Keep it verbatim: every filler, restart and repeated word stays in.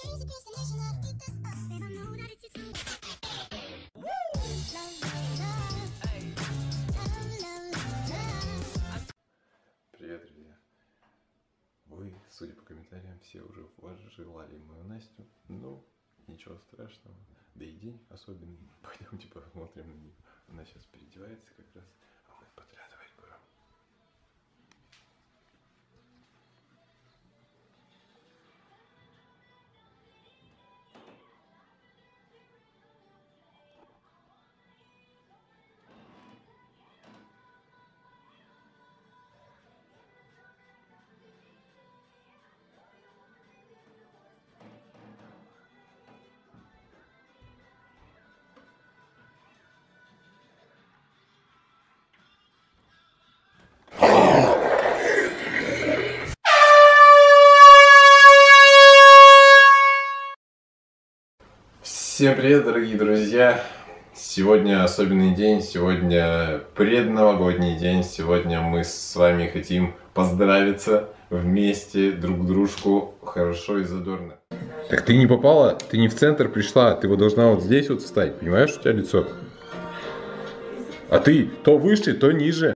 Привет, друзья! Вы, судя по комментариям, все уже пожелали мою Настю, но ничего страшного, да и день особенный. Пойдемте посмотрим на нее. Она сейчас переодевается как раз, а мы подглядываем. Всем привет, дорогие друзья! Сегодня особенный день, сегодня предновогодний день. Сегодня мы с вами хотим поздравиться вместе, друг дружку, хорошо и задорно. Так ты не попала, ты не в центр пришла, ты вот должна вот здесь вот встать, понимаешь, у тебя лицо. А ты то выше, то ниже.